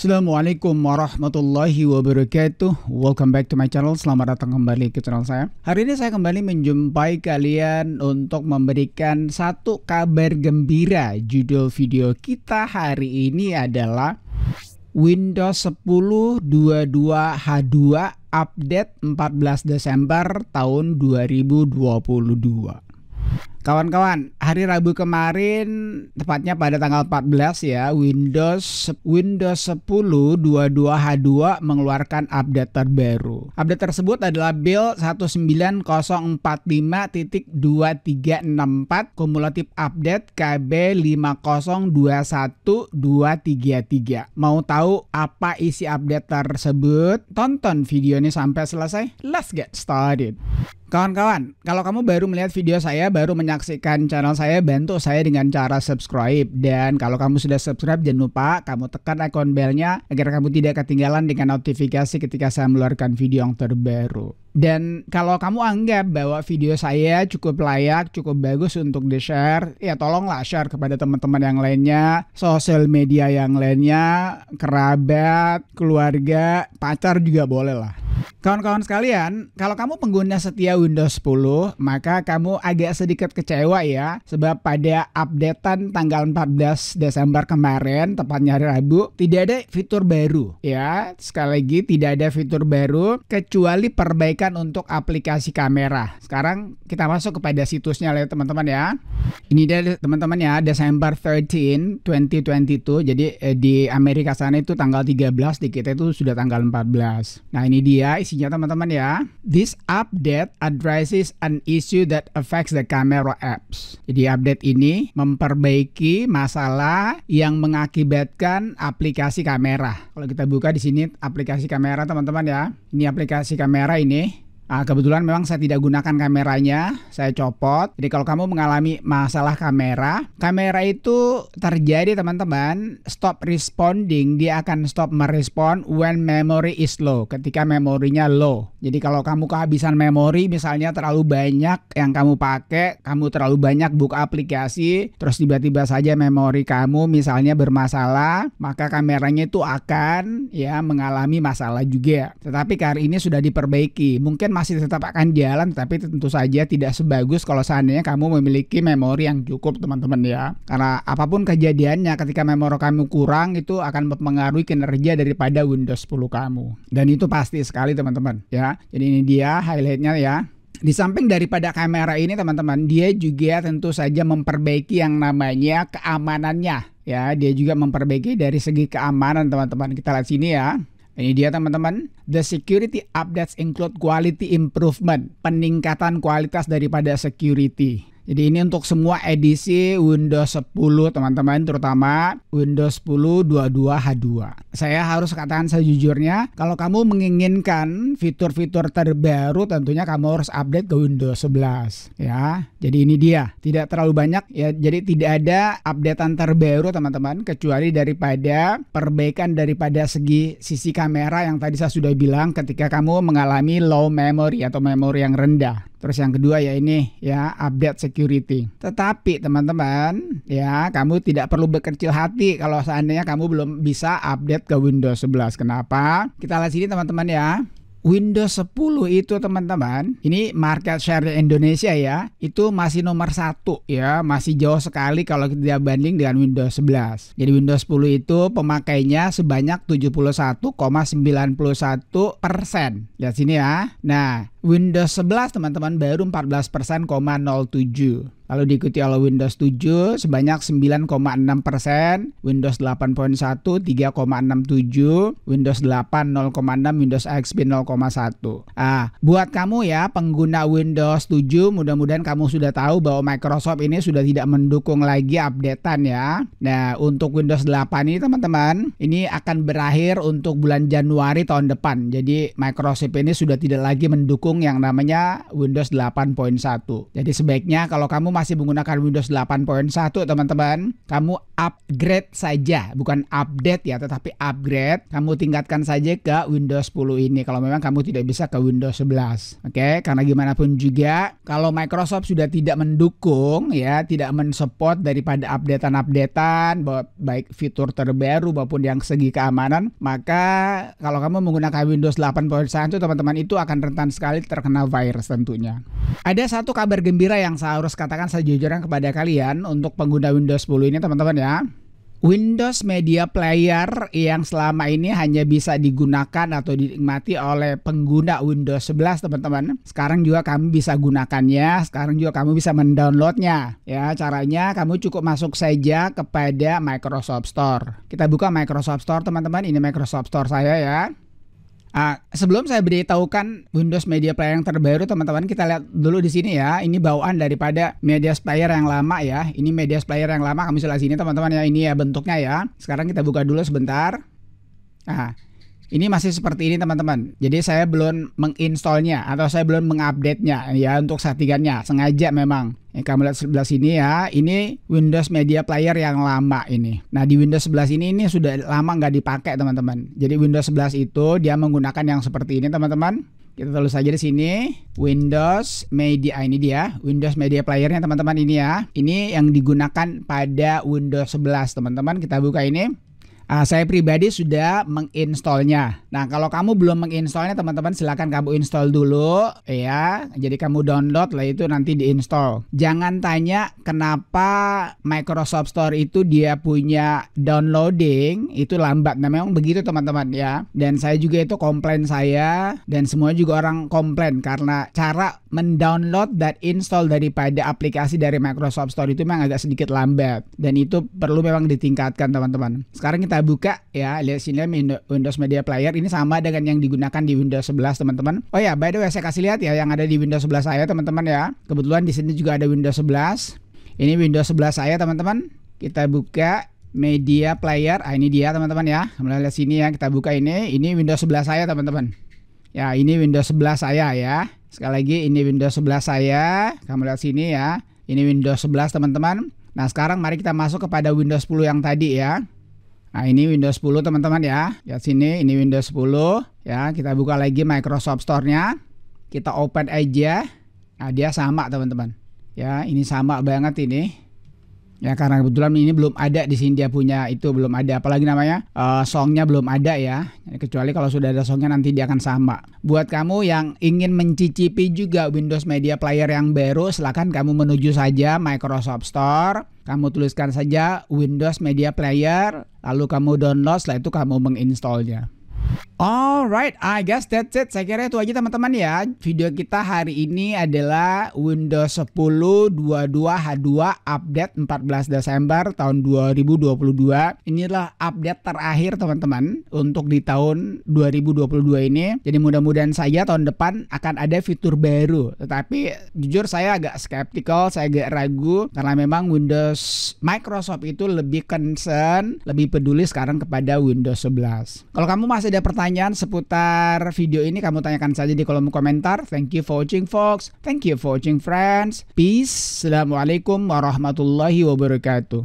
Assalamualaikum warahmatullahi wabarakatuh. Welcome back to my channel. Selamat datang kembali ke channel saya. Hari ini saya kembali menjumpai kalian untuk memberikan satu kabar gembira. Judul video kita hari ini adalah Windows 10 22H2 update 14 Desember tahun 2022. Kawan-kawan, hari Rabu kemarin, tepatnya pada tanggal 14 ya, Windows 10 22H2 mengeluarkan update terbaru. Update tersebut adalah Build 19045.2364 kumulatif update KB5021233. Mau tahu apa isi update tersebut? Tonton video ini sampai selesai. Let's get started. Kawan-kawan, kalau kamu baru melihat video saya, baru menyaksikan channel saya, bantu saya dengan cara subscribe. Dan kalau kamu sudah subscribe, jangan lupa kamu tekan ikon belnya agar kamu tidak ketinggalan dengan notifikasi ketika saya meluarkan video yang terbaru. Dan kalau kamu anggap bahwa video saya cukup layak, cukup bagus untuk di-share, ya tolonglah share kepada teman-teman yang lainnya, sosial media yang lainnya, kerabat, keluarga, pacar juga boleh lah. Kawan-kawan sekalian, kalau kamu pengguna setia Windows 10, maka kamu agak sedikit kecewa ya, sebab pada updatean tanggal 14 Desember kemarin, tepatnya hari Rabu, tidak ada fitur baru ya. Sekali lagi, tidak ada fitur baru kecuali perbaikan untuk aplikasi kamera. Sekarang kita masuk kepada situsnya ya teman-teman ya. Ini dia teman-teman ya, Desember 13, 2022. Jadi di Amerika sana itu tanggal 13, di kita itu sudah tanggal 14. Nah, ini dia isinya teman-teman ya. This update addresses an issue that affects the camera apps. Jadi update ini memperbaiki masalah yang mengakibatkan aplikasi kamera. Kalau kita buka di sini aplikasi kamera teman-teman ya. Ini aplikasi kamera ini. Nah, kebetulan memang saya tidak gunakan kameranya, saya copot. Jadi kalau kamu mengalami masalah kamera itu terjadi teman-teman, stop responding, dia akan stop merespon when memory is low, ketika memorinya low. Jadi kalau kamu kehabisan memori, misalnya terlalu banyak yang kamu pakai, kamu terlalu banyak buka aplikasi, terus tiba-tiba saja memori kamu misalnya bermasalah, maka kameranya itu akan ya mengalami masalah juga. Tetapi hari ini sudah diperbaiki, mungkin masih tetap akan jalan, tapi tentu saja tidak sebagus kalau seandainya kamu memiliki memori yang cukup teman-teman ya. Karena apapun kejadiannya, ketika memori kamu kurang, itu akan mempengaruhi kinerja daripada Windows 10 kamu. Dan itu pasti sekali teman-teman ya. Jadi ini dia highlightnya ya. Di samping daripada kamera ini teman-teman, dia juga tentu saja memperbaiki yang namanya keamanannya ya. Dia juga memperbaiki dari segi keamanan teman-teman. Kita lihat sini ya. Ini dia teman-teman, the security updates include quality improvement, peningkatan kualitas daripada security. Jadi ini untuk semua edisi Windows 10 teman-teman, terutama Windows 10 22H2. Saya harus katakan sejujurnya, kalau kamu menginginkan fitur-fitur terbaru, tentunya kamu harus update ke Windows 11 ya. Jadi ini dia, tidak terlalu banyak ya, jadi tidak ada updatean terbaru teman-teman, kecuali daripada perbaikan daripada sisi kamera yang tadi saya sudah bilang, ketika kamu mengalami low memory atau memori yang rendah. Terus yang kedua ya ini ya, update security. Tetapi teman-teman ya, kamu tidak perlu berkecil hati kalau seandainya kamu belum bisa update ke Windows 11. Kenapa? Kita lihat sini teman-teman ya. Windows 10 itu teman-teman, ini market share Indonesia ya, itu masih nomor 1 ya, masih jauh sekali kalau kita banding dengan Windows 11. Jadi Windows 10 itu pemakainya sebanyak 71,91%. Lihat sini ya. Nah, Windows 11 teman-teman baru 14,07%. Lalu diikuti oleh Windows 7 sebanyak 9,6%, Windows 8.1 3,67%, Windows 8 0,6%, Windows XP 0,1%. Ah, buat kamu ya pengguna Windows 7, mudah-mudahan kamu sudah tahu bahwa Microsoft ini sudah tidak mendukung lagi updatean ya. Nah, untuk Windows 8 ini teman-teman, ini akan berakhir untuk bulan Januari tahun depan. Jadi Microsoft ini sudah tidak lagi mendukung mendukung yang namanya Windows 8.1. Jadi sebaiknya kalau kamu masih menggunakan Windows 8.1, teman-teman, kamu upgrade saja, bukan update ya, tetapi upgrade. Kamu tingkatkan saja ke Windows 10 ini kalau memang kamu tidak bisa ke Windows 11. Oke, karena gimana pun juga kalau Microsoft sudah tidak mendukung ya, tidak mensupport daripada updatean-updatean baik fitur terbaru maupun yang segi keamanan, maka kalau kamu menggunakan Windows 8.1, teman-teman, itu akan rentan sekali terkena virus tentunya. Ada satu kabar gembira yang saya harus katakan sejujurnya kepada kalian untuk pengguna Windows 10 ini, teman-teman ya. Windows Media Player yang selama ini hanya bisa digunakan atau dinikmati oleh pengguna Windows 11, teman-teman, sekarang juga kamu bisa gunakannya, sekarang juga kamu bisa mendownloadnya. Ya, caranya kamu cukup masuk saja kepada Microsoft Store. Kita buka Microsoft Store, teman-teman. Ini Microsoft Store saya ya. Sebelum saya beritahukan Windows Media Player yang terbaru, teman-teman, kita lihat dulu di sini ya. Ini bawaan daripada Media Player yang lama ya. Ini Media Player yang lama, kamu silah sini, teman-teman ya. Ini ya bentuknya ya. Sekarang kita buka dulu sebentar. Ini masih seperti ini, teman-teman. Jadi saya belum menginstallnya atau saya belum mengupdate-nya ya untuk settingannya. Sengaja memang. Ya, kamu lihat sebelah sini ya. Ini Windows Media Player yang lama ini. Nah, di Windows 11 ini sudah lama nggak dipakai, teman-teman. Jadi Windows 11 itu dia menggunakan yang seperti ini, teman-teman. Kita tulis saja di sini Windows Media, ini dia Windows Media Player-nya, teman-teman, ini ya. Ini yang digunakan pada Windows 11, teman-teman. Kita buka ini. Saya pribadi sudah menginstallnya. Nah, kalau kamu belum menginstallnya, teman-teman, silahkan kamu install dulu ya. Jadi kamu download lah itu, nanti diinstall. Jangan tanya kenapa Microsoft Store itu dia punya downloading itu lambat. Nah, memang begitu, teman-teman ya. Dan saya juga itu komplain saya, dan semua juga orang komplain karena cara mendownload dan install daripada aplikasi dari Microsoft Store itu memang agak sedikit lambat. Dan itu perlu memang ditingkatkan, teman-teman. Sekarang kita buka ya, lihat sini Windows Media Player ini sama dengan yang digunakan di Windows 11, teman-teman. Oh ya, by the way, saya kasih lihat ya yang ada di Windows 11 saya, teman-teman ya. Kebetulan di sini juga ada Windows 11. Ini Windows 11 saya, teman-teman. Kita buka Media Player. Ini dia, teman-teman ya. Lihat sini ya, kita buka ini. Ini Windows 11 saya, teman-teman. Ya, ini Windows 11 saya ya. Sekali lagi, ini Windows 11 saya. Kamu lihat sini ya. Ini Windows 11, teman-teman. Nah, sekarang mari kita masuk kepada Windows 10 yang tadi ya. Nah, ini Windows 10, teman-teman ya. Lihat sini, ini Windows 10 ya. Kita buka lagi Microsoft Store-nya. Kita open aja. Nah, dia sama, teman-teman. Ya, ini sama banget ini. Ya, karena kebetulan ini belum ada di sini, dia punya itu belum ada, apalagi namanya songnya belum ada ya. Kecuali kalau sudah ada songnya, nanti dia akan sama. Buat kamu yang ingin mencicipi juga Windows Media Player yang baru, silahkan kamu menuju saja Microsoft Store. Kamu tuliskan saja Windows Media Player, lalu kamu download, setelah itu kamu menginstallnya. Alright, I guess that's it. Saya kira itu aja, teman-teman ya. Video kita hari ini adalah Windows 10 22H2 update 14 Desember tahun 2022. Inilah update terakhir, teman-teman, untuk di tahun 2022 ini. Jadi mudah-mudahan saja tahun depan akan ada fitur baru. Tetapi jujur saya agak skeptical, saya agak ragu karena memang Microsoft itu lebih concern, lebih peduli sekarang kepada Windows 11. Kalau kamu masih ada pertanyaan seputar video ini, kamu tanyakan saja di kolom komentar. Thank you for watching, folks. Thank you for watching, friends. Peace. Assalamualaikum warahmatullahi wabarakatuh.